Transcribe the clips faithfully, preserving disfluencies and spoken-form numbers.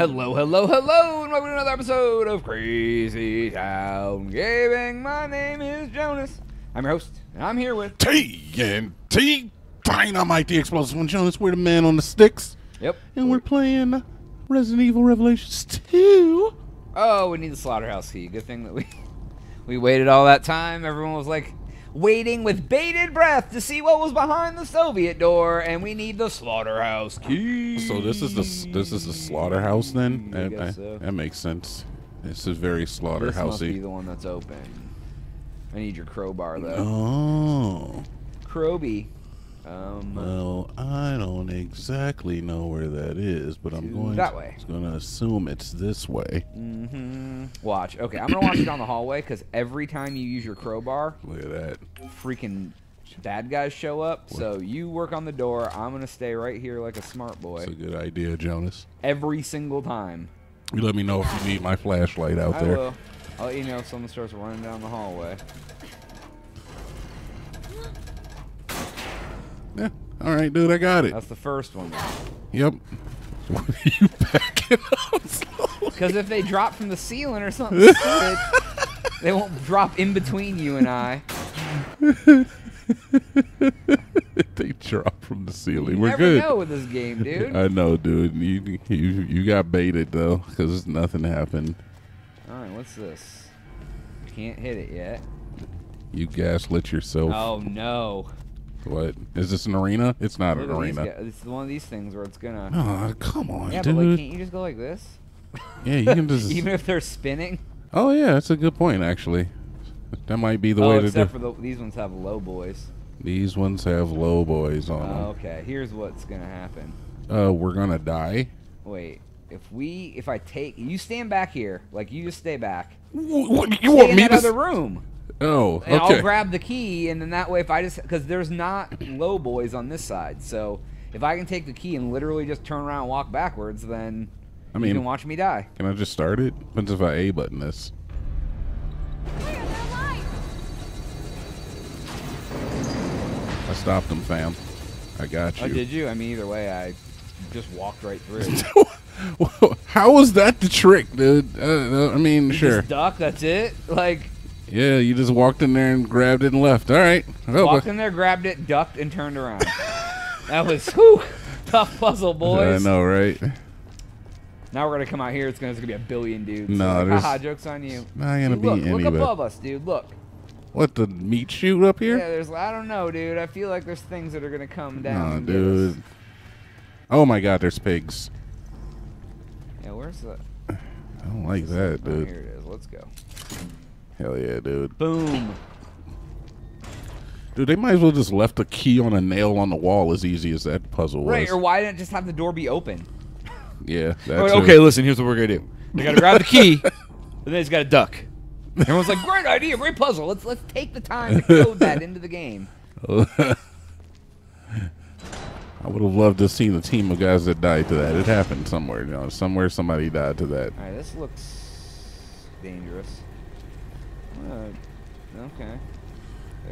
Hello, hello, hello, and welcome to another episode of Crazy Town Gaming. My name is Jonas. I'm your host, and I'm here with T N T Dynamite the Explosive one. Jonas, we're the man on the sticks. Yep. And we're playing Resident Evil Revelations two. Oh, we need the slaughterhouse key. Good thing that we we waited all that time. Everyone was like waiting with bated breath to see what was behind the Soviet door, and we need the slaughterhouse key. So this is the this is the slaughterhouse then. I that, I, so. That makes sense. This is very slaughterhousey. This must be the one that's open. I need your crowbar though. Oh, Crowby. Um, well, I don't exactly know where that is, but I'm going that way. I'm going to assume it's this way. Mm-hmm. Watch. Okay, I'm going to watch it down the hallway, because every time you use your crowbar, look at that, freaking bad guys show up. What? So you work on the door. I'm going to stay right here like a smart boy. That's a good idea, Jonas. Every single time. You let me know if you need my flashlight out I there. Will. I'll let you know if someone starts running down the hallway. Yeah. All right, dude, I got it. That's the first one. Yep. Why are you backing up slowly? Because if they drop from the ceiling or something stupid, they won't drop in between you and I. They drop from the ceiling. You We're never good. You know with this game, dude. I know, dude. You, you, you got baited, though, because nothing happened. All right, what's this? Can't hit it yet. You gaslit yourself. Oh, no. What? Is this an arena? It's not Look an arena. Guys, it's one of these things where it's gonna... Oh, come on, yeah, dude. Yeah, but like, can't you just go like this? Yeah, you can just... Even if they're spinning? Oh, yeah, that's a good point, actually. That might be the oh, way to do it. except for the, these ones have low boys. These ones have low boys on them. Oh, okay. Here's what's gonna happen. Uh, we're gonna die? Wait. If we... If I take... You stand back here. Like, you just stay back. What? You stay want in me that to... other room. Oh, okay. And I'll grab the key, and then that way, if I just, because there's not low boys on this side, so if I can take the key and literally just turn around and walk backwards, then I mean, you can watch me die. Can I just start it? Depends if I A button this. I stopped them, fam. I got you. Oh, did you? I mean, either way, I just walked right through. How was that the trick, dude? Uh, I mean, you sure. Just duck. That's it. Like. Yeah, you just walked in there and grabbed it and left. All right. Oh, walked in there, grabbed it, ducked, and turned around. That was whew, tough puzzle, boys. I know, right? Now we're going to come out here. It's going to be a billion dudes. No, there's... Haha, joke's on you. Not going to be any. Look above us, dude. Look. What, the meat chute up here? Yeah, there's... I don't know, dude. I feel like there's things that are going to come down. No, dude. Oh, my God. There's pigs. Yeah, where's the... I don't like that, dude. Here it is. Let's go. Hell yeah, dude. Boom. Dude, they might as well just left the key on a nail on the wall, as easy as that puzzle was. Right, or why didn't just have the door be open? Yeah, that's okay, listen, here's what we're going to do. They got to grab the key, and then it's got to duck. Everyone's like, great idea, great puzzle. Let's let's take the time to code that into the game. I would have loved to see the team of guys that died to that. It happened somewhere, you know. Somewhere somebody died to that. All right, this looks dangerous. Uh, okay.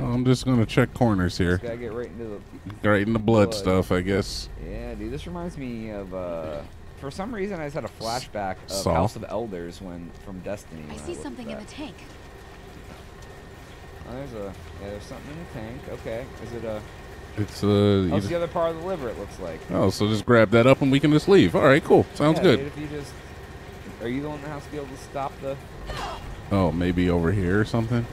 Oh, I'm just gonna check corners here. Just gotta get right into the right in the blood, blood stuff, I guess. Yeah, dude, this reminds me of uh, for some reason I just had a flashback of Saw. House of Elders when from Destiny. I see I something back. in the tank. Oh, there's a yeah, there's something in the tank. Okay, is it a? It's a. What's oh, the other part of the liver? It looks like. Oh, so just grab that up and we can just leave. All right, cool. Sounds yeah, good. Dude, if you just, are you the one that has to be able to stop the? Oh, maybe over here or something?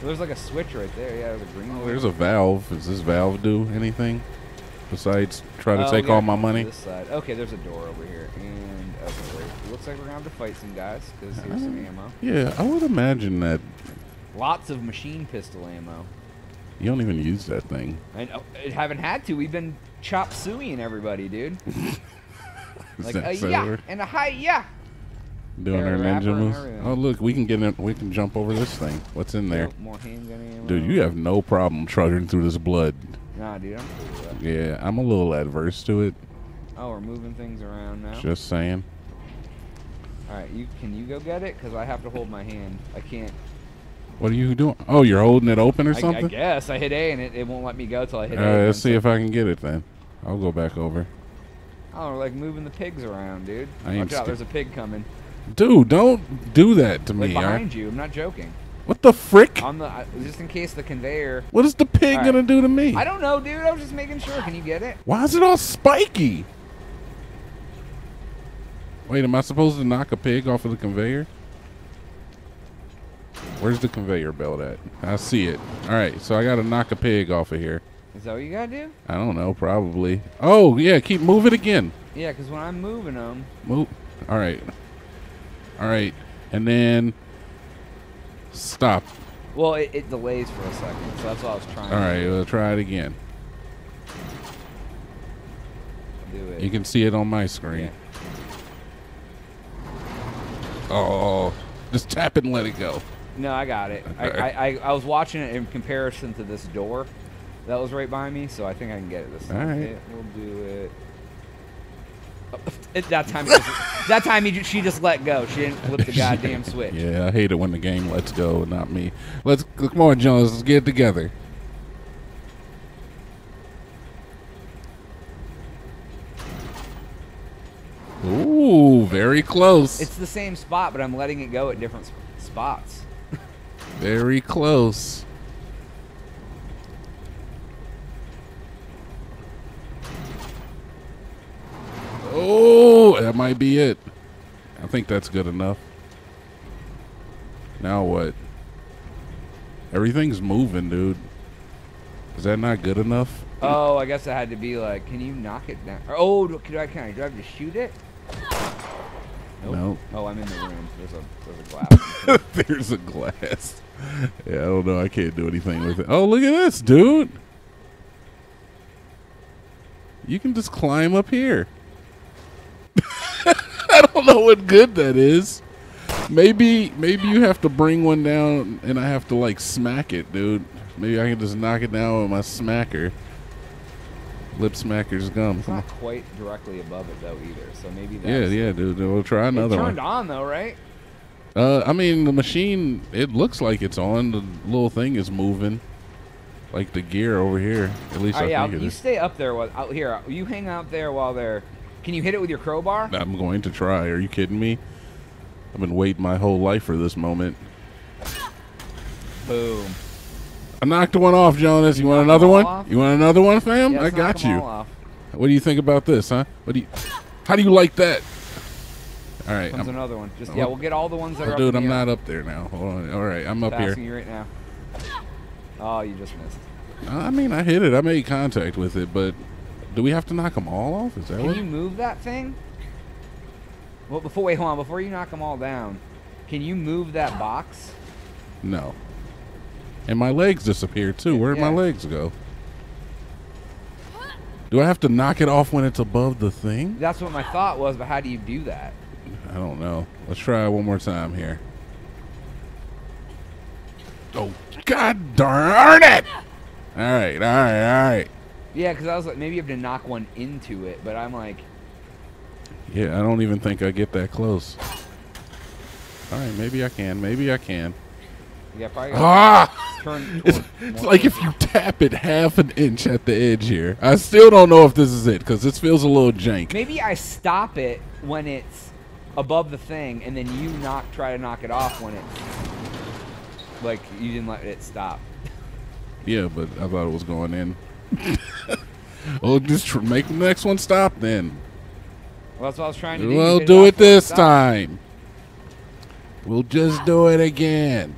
There's like a switch right there. Yeah, there's a green one. Oh, there's a valve. Does this valve do anything besides try to oh, take yeah, all my money? This side. Okay, there's a door over here. And okay, it looks like we're going to have to fight some guys because here's uh, some ammo. Yeah, I would imagine that. Lots of machine pistol ammo. You don't even use that thing. I know, haven't had to. We've been chop sueying everybody, dude. Like a sober? Yeah and a hi yeah. Doing our ninja moves. Oh look, we can get in. We can jump over this thing. What's in there? More dude, you have no problem trudging through this blood. Nah, dude, I'm cool with that. Yeah, I'm a little adverse to it. Oh, we're moving things around now. Just saying. All right, you can you go get it? Cause I have to hold my hand. I can't. What are you doing? Oh, you're holding it open or something? I, I guess I hit A and it, it won't let me go till I hit A. All right, let's see if I can get it then. I'll go back over. Oh, like moving the pigs around, dude. I Watch out, there's a pig coming. Dude, don't do that to like me. Behind I... you, I'm not joking. What the frick? On the, uh, just in case the conveyor. What is the pig right. gonna do to me? I don't know, dude. I was just making sure. Can you get it? Why is it all spiky? Wait, am I supposed to knock a pig off of the conveyor? Where's the conveyor belt at? I see it. All right, so I gotta knock a pig off of here. Is that what you gotta do? I don't know, probably. Oh yeah, keep moving again. Yeah, because when I'm moving them. Move. All right. All right, and then. Stop. Well, it, it delays for a second, so that's all I was trying. All right, we'll try it again. Do it. You can see it on my screen. Yeah. Oh, just tap it and let it go. No, I got it. I, I, I, I was watching it in comparison to this door that was right by me, so I think I can get it this time. All right. We'll do it. At that time, just, that time he, she just let go. She didn't flip the goddamn switch. Yeah, I hate it when the game lets go, not me. Let's come on, Jones. Let's get it together. Ooh, very close. It's the same spot, but I'm letting it go at different spots. Very close. Oh, that might be it. I think that's good enough. Now what? Everything's moving, dude. Is that not good enough? Oh, I guess I had to be like, can you knock it down? Oh, can I, can I, do I have to shoot it? Nope. No. Oh, I'm in the room. There's a, there's a glass. There's a glass. Yeah, I don't know. I can't do anything with it. Oh, look at this, dude. You can just climb up here. I don't know what good that is. Maybe maybe you have to bring one down and I have to like smack it, dude. Maybe I can just knock it down with my smacker. Lip smacker's gum. It's not quite directly above it though either. So maybe that's Yeah, yeah, dude. We'll try another one. It turned on though, right? Uh I mean the machine, it looks like it's on. The little thing is moving. Like the gear over here. At least I think it is. You stay up there while out here. You hang out there while they're Can you hit it with your crowbar? I'm going to try. Are you kidding me? I've been waiting my whole life for this moment. Boom. I knocked one off, Jonas. You, you want another one? Off? You want another one, fam? Yeah, I got you. What do you think about this, huh? What do you How do you like that? All right. Comes another one. Just yeah, we'll get all the ones that oh, are dude, up Dude, I'm not up there now. Hold on. All right, I'm up here. You right now. Oh, you just missed. I mean, I hit it. I made contact with it, but do we have to knock them all off? Is that can what? you move that thing? Well, before wait, hold on. Before you knock them all down, can you move that box? No. And my legs disappear too. Where did yeah. my legs go? Do I have to knock it off when it's above the thing? That's what my thought was, but how do you do that? I don't know. Let's try one more time here. Oh, God darn it! All right, all right, all right. Yeah, because I was like, maybe you have to knock one into it, but I'm like... Yeah, I don't even think I get that close. All right, maybe I can. Maybe I can. Yeah, probably ah! Turn it's it's like if you tap it half an inch at the edge here. I still don't know if this is it, because this feels a little jank. Maybe I stop it when it's above the thing, and then you knock, try to knock it off when it's... Like, you didn't let it stop. Yeah, but I thought it was going in. Well, just tr make the next one stop then. Well, that's what I was trying to do. We'll do it this time. We'll just do it again.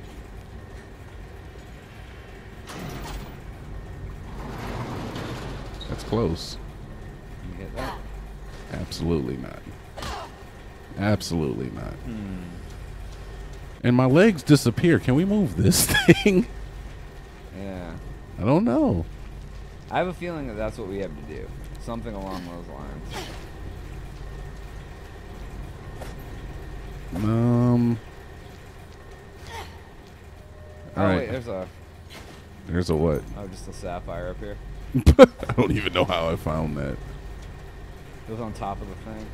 That's close. You get that? Absolutely not. Absolutely not. Hmm. And my legs disappear. Can we move this thing? Yeah. I don't know. I have a feeling that that's what we have to do. Something along those lines. Um. All oh, right. Wait, there's a. There's a what? Oh, just a sapphire up here. I don't even know how I found that. It was on top of the thing.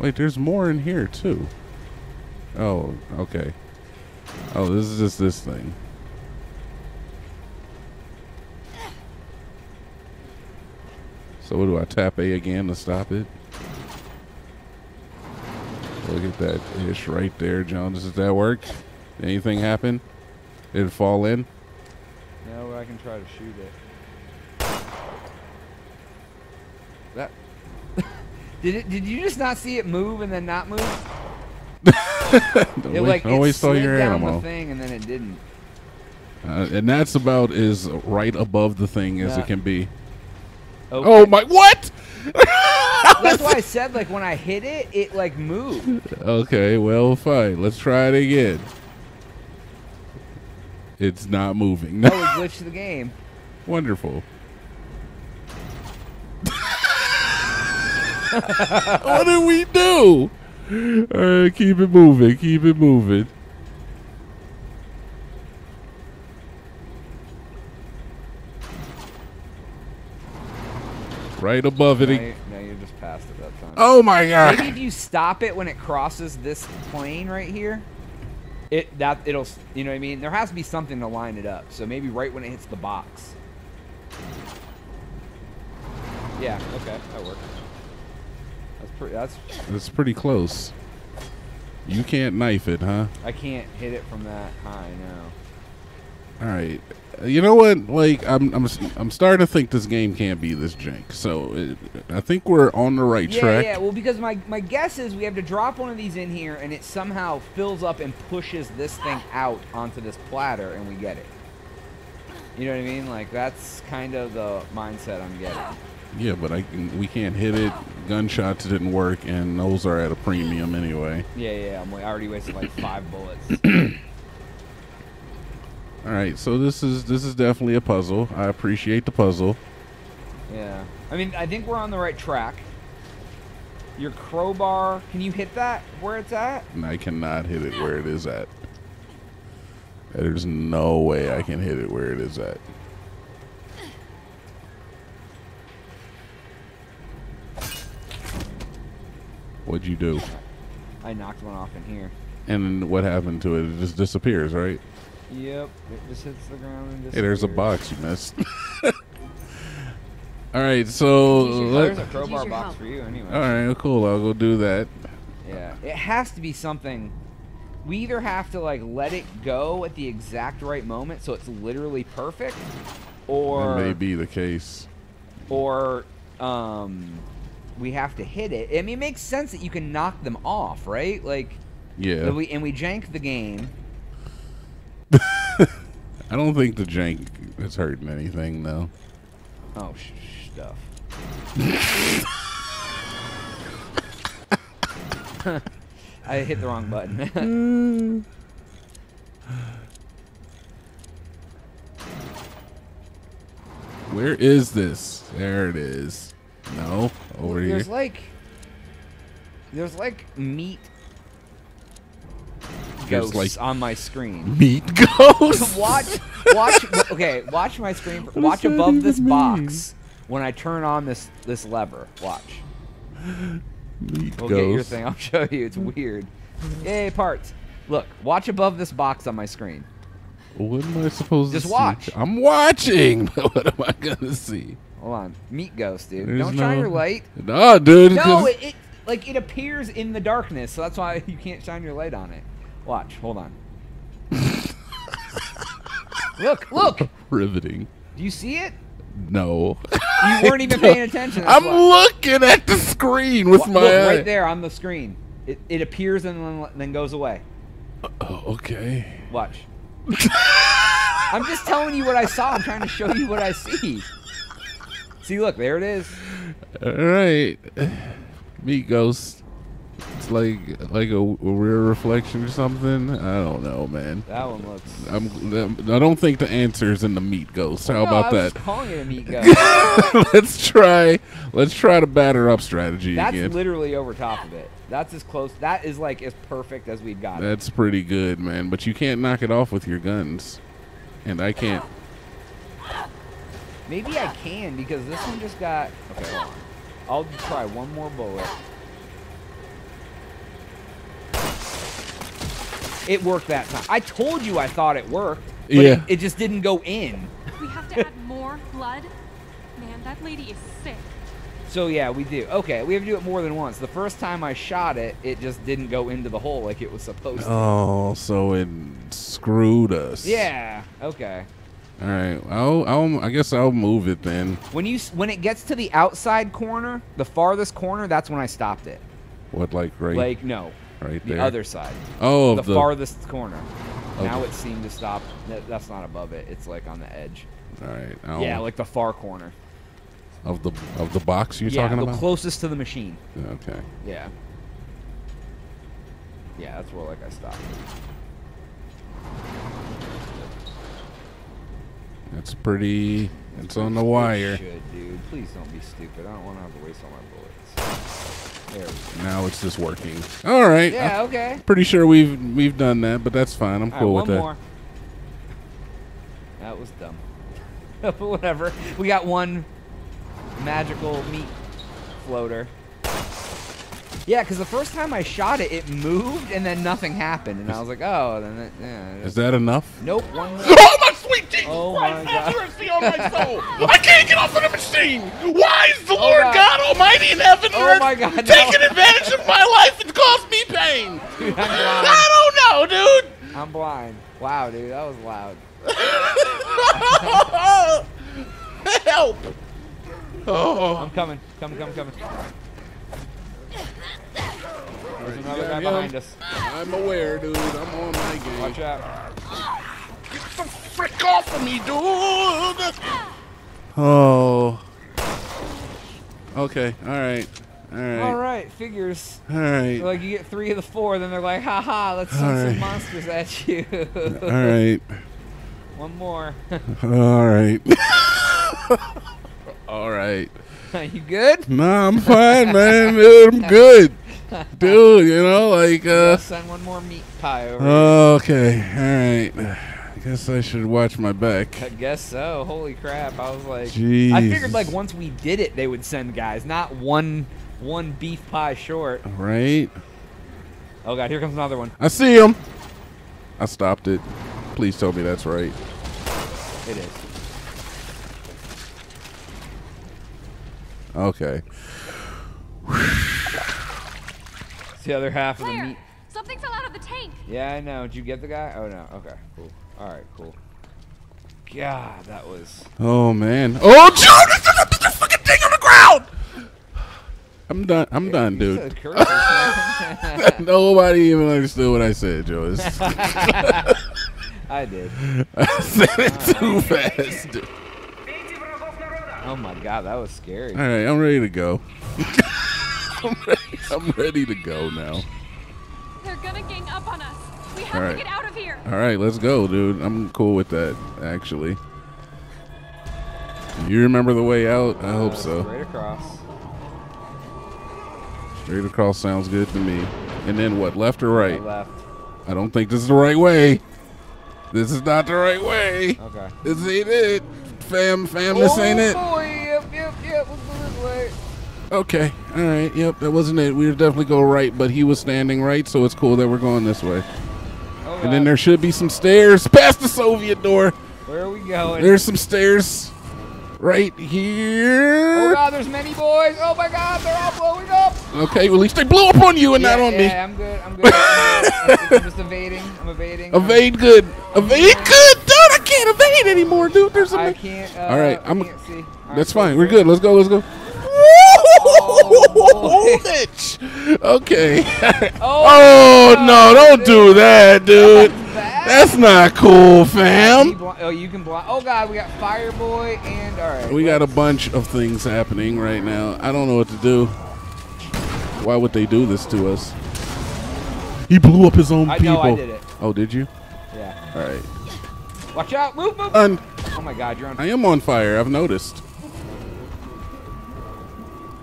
Wait, there's more in here too. Oh, okay. Oh, this is just this thing. So what do I tap A again to stop it? Look at that ish right there, Jones. Does that work? Did anything happen? Did it fall in? No, I can try to shoot it. That. Did it? Did you just not see it move and then not move? it, like, I always it saw your down animal. The thing and then it didn't. Uh, and that's about as right above the thing as yeah. it can be. Okay. Oh my! What? That's why I said, like, when I hit it, it like moved. Okay, well, fine. Let's try it again. It's not moving. Oh, it glitched the game. Wonderful. What did we do? Uh, keep it moving. Keep it moving. Right above it. Now, now you're just past it that time. Oh my god! Maybe if you stop it when it crosses this plane right here, it that it'll you know what I mean. There has to be something to line it up. So maybe right when it hits the box. Yeah. Okay. That works. That's, that's pretty close. You can't knife it, huh? I can't hit it from that high, no. All right, you know what? Like, I'm, I'm, I'm starting to think this game can't be this jank. So it, I think we're on the right yeah, track. Yeah, yeah. Well, because my my guess is we have to drop one of these in here, and it somehow fills up and pushes this thing out onto this platter, and we get it. You know what I mean? Like, that's kind of the mindset I'm getting. Yeah, but I we can't hit it. Gunshots didn't work, and those are at a premium anyway. Yeah, yeah, I'm, I already wasted like five bullets. All right, so this is this is definitely a puzzle. I appreciate the puzzle. Yeah, I mean, I think we're on the right track. Your crowbar, can you hit that where it's at? And I cannot hit it where it is at. There's no way I can hit it where it is at. What'd you do? I knocked one off in here. And what happened to it? It just disappears, right? Yep. It just hits the ground and disappears. Hey, there's a box you missed. All right, so... Let, there's a crowbar box help. for you anyway. All right, cool. I'll go do that. Yeah. It has to be something... We either have to, like, let it go at the exact right moment so it's literally perfect, or... That may be the case. Or... um. we have to hit it. I mean, it makes sense that you can knock them off, right? Like, yeah. We, and we jank the game. I don't think the jank is hurting anything, though. Oh, sh stuff. I hit the wrong button. Where is this? There it is. No, over there's here. There's like, there's like meat ghosts like on my screen. Meat ghosts. watch, watch. Okay, watch my screen. What watch above this mean? box when I turn on this this lever. Watch. Meat we'll ghosts. Get your thing. I'll show you. It's weird. Yay, parts. Look, watch above this box on my screen. What am I supposed Just to? Just watch. See? I'm watching, but what am I gonna see? Hold on, meat ghost, dude. There's Don't no, shine your light. Nah, dude. No, it, it like it appears in the darkness, so that's why you can't shine your light on it. Watch. Hold on. look, look. Riveting. Do you see it? No. You weren't even paying attention. I'm why. looking at the screen with w my look, eye. Right there on the screen. It it appears and then goes away. Uh, okay. Watch. I'm just telling you what I saw. I'm trying to show you what I see. See, look, there it is. All right, meat ghost. It's like like a, a rear reflection or something. I don't know, man. That one looks. I'm. I don't think the answer is in the meat ghost. How well, no, about I was that? Calling it a meat ghost. let's try. Let's try the batter up strategy That's again. That's literally over top of it. That's as close. That is like as perfect as we've got. That's it. pretty good, man. But you can't knock it off with your guns, and I can't. Maybe I can because this one just got. Okay, hold on. I'll try one more bullet. It worked that time. I told you I thought it worked. But yeah. It, it just didn't go in. We have to add more blood. Man, that lady is sick. So yeah, we do. Okay, we have to do it more than once. The first time I shot it, it just didn't go into the hole like it was supposed to. Oh, so it screwed us. Yeah. Okay. All right. I'll, I'll, I guess I'll move it then. When you when it gets to the outside corner, the farthest corner, that's when I stopped it. What, like right? Like no. Right there. The other side. Oh, the, the farthest corner. Okay. Now it seemed to stop. That's not above it. It's like on the edge. All right. I'll... Yeah, like the far corner. Of the of the box you're yeah, talking the about? Yeah, the closest to the machine. Okay. Yeah. Yeah, that's where like I stopped. That's pretty. That's it's pretty on the wire. Should, dude. Please don't be stupid. I don't want to have to waste all my bullets. There we go. Now it's just working. All right. Yeah. I'm okay. Pretty sure we've we've done that, but that's fine. I'm all cool right, with that. One more. That was dumb. But whatever. We got one. Magical meat floater. Yeah, because the first time I shot it, it moved and then nothing happened, and I was like, oh, then that, yeah. Is that enough? Nope. One more. Oh my sweet Jesus oh Christ! Have mercy on my soul! I can't get off of the machine. Why is the oh Lord God. God Almighty in heaven and oh earth my God, taking no. advantage of my life and caused me pain? Dude, I'm blind. I don't know, dude. I'm blind. Wow, dude, that was loud. Help! Oh, I'm coming, coming, coming, coming. There's another guy behind us. I'm aware, dude. I'm on my game. Watch out. Get the frick off of me, dude! Oh. Okay, alright. Alright. Alright, figures. Alright. So, like, you get three of the four, then they're like, haha, let's send right. some monsters at you. Alright. One more. Alright. All right. Are you good? Nah, I'm fine, man. Dude, I'm good. Dude, you know, like... Uh, send one more meat pie over okay, here. All right. I guess I should watch my back. I guess so. Holy crap. I was like... Jeez. I figured, like, once we did it, they would send guys. Not one one beef pie short. Right? Oh, God. Here comes another one. I see him. I stopped it. Please tell me that's right. It is. Okay. It's the other half Claire, of the meat. Something fell out of the tank. Yeah, I know. Did you get the guy? Oh no. Okay. Cool. All right. Cool. God, that was. Oh man. Oh, dude! There's the fucking thing on the ground. I'm done. I'm You're, done, dude. Nobody even understood what I said, Joe. I did. I said it too fast, dude. Oh my God, that was scary. All right, I'm ready to go. I'm, ready, I'm ready to go now. They're gonna gang up on us. We have right. to get out of here. All right, let's go, dude. I'm cool with that, actually. You remember the way out? I uh, hope so. Straight across. Straight across sounds good to me. And then what, left or right? Uh, left. I don't think this is the right way. This is not the right way. Okay. This ain't it. Fam, fam, this ain't it. Oh boy, yep, yep, yep, let's go this way. Okay, all right, yep, that wasn't it. We would definitely go right, but he was standing right, so it's cool that we're going this way. All right. And then there should be some stairs past the Soviet door. Where are we going? There's some stairs right here. Oh, God, there's many boys. Oh, my God, they're all blowing up. Okay, well, at least they blew up on you and yeah, not on yeah, me. Yeah, I'm good, I'm good. I'm just evading, I'm evading. Evade good. Evade good, dude. I can't evade anymore, dude. There's a I can't. Uh, All right, I'm. Can't see. All that's right, fine. We're good. Let's go. Let's go. Oh, okay. Oh, oh no! Don't dude. do that, dude. That's, that's not cool, fam. Oh, you can block. Oh God, we got Fireboy and all right. We got a bunch of things happening right now. I don't know what to do. Why would they do this to us? He blew up his own I people. Know I did it. Oh, did you? Yeah. All right. Watch out! Move, move! Um, oh my God, you're on fire. I am on fire, I've noticed.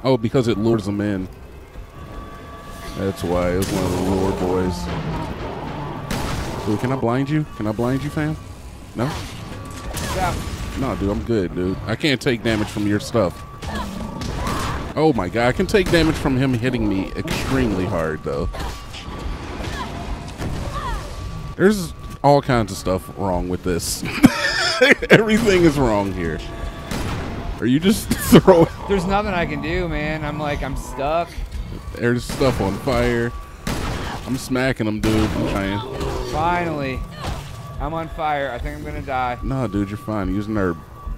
Oh, because it lures them in. That's why, it was one of the lure boys. Dude, can I blind you? Can I blind you, fam? No? Yeah. No, dude, I'm good, dude. I can't take damage from your stuff. Oh my God, I can take damage from him hitting me extremely hard, though. There's... all kinds of stuff wrong with this. Everything is wrong here. Are you just throwing? There's nothing I can do, man. I'm like, I'm stuck. There's stuff on fire. I'm smacking them, dude. I'm trying. Finally. I'm on fire. I think I'm going to die. No, dude, you're fine. Use an herb.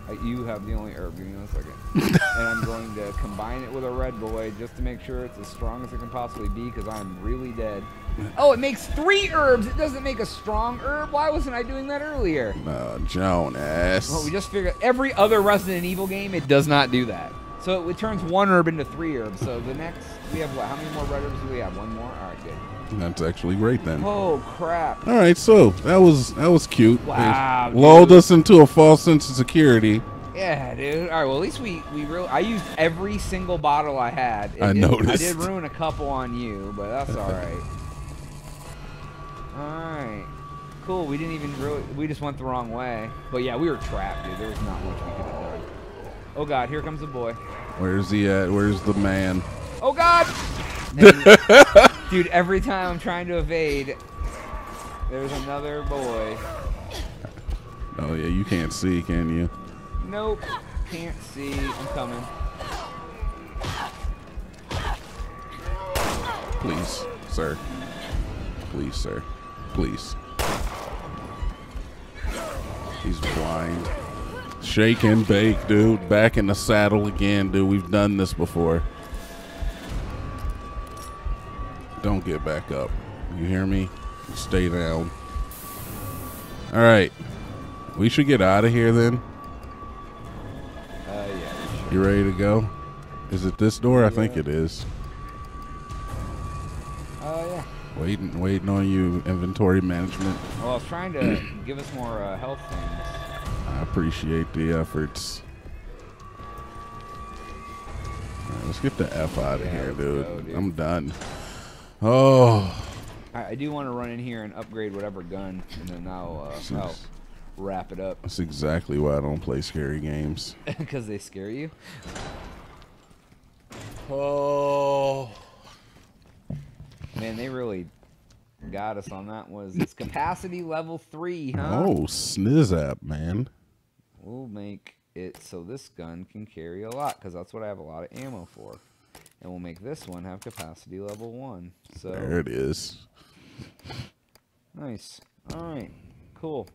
Uh, you have the only herb. Give me one second. And I'm going to combine it with a Red Boy just to make sure it's as strong as it can possibly be because I'm really dead. Oh, it makes three herbs. It doesn't make a strong herb. Why wasn't I doing that earlier? No, Jonas. Well, we just figured every other Resident Evil game, it does not do that. So it, it turns one herb into three herbs. So the next, we have what? How many more red herbs do we have? One more? All right, good. That's actually great then. Oh crap! All right, so that was that was cute. Wow, they lulled dude. us into a false sense of security. Yeah, dude. All right, well at least we we really I used every single bottle I had. It I did, noticed. I did ruin a couple on you, but that's all right. All right, cool. We didn't even really. We just went the wrong way. But yeah, we were trapped, dude. There was not much we could have done. Oh god, here comes the boy. Where's he at? Where's the man? Oh god! And, dude, every time I'm trying to evade, there's another boy. Oh, yeah, you can't see, can you? Nope. Can't see. I'm coming. Please, sir. Please, sir. Please. He's blind. Shake and bake, dude. Back in the saddle again, dude. We've done this before. Don't get back up. You hear me? Stay down. All right. We should get out of here then. Uh, yeah. Sure. You ready to go? Is it this door? Yeah. I think it is. Oh, uh, yeah. Waiting, waiting on you, inventory management. Well, I was trying to give us more uh, health things. I appreciate the efforts. All right, let's get the F out of yeah, here, dude. Go, dude. I'm done. Oh, I do want to run in here and upgrade whatever gun, and then I'll, uh, I'll wrap it up. That's exactly why I don't play scary games. Because they scare you? Oh. Man, they really got us on that one. It's capacity level three, huh? Oh, sniz app, man. We'll make it so this gun can carry a lot, because that's what I have a lot of ammo for. And we'll make this one have capacity level one. So there it is. Nice. All right. Cool.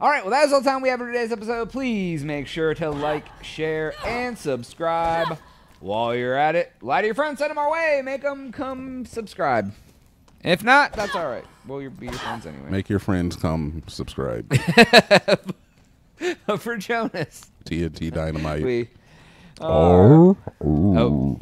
All right. Well, that is all the time we have for today's episode. Please make sure to like, share, and subscribe. While you're at it, lie to your friends. Send them our way. Make them come subscribe. If not, that's all right. We'll be your friends anyway. Make your friends come subscribe. For Jonas. T N T Dynamite. we, uh, oh. Ooh. Oh.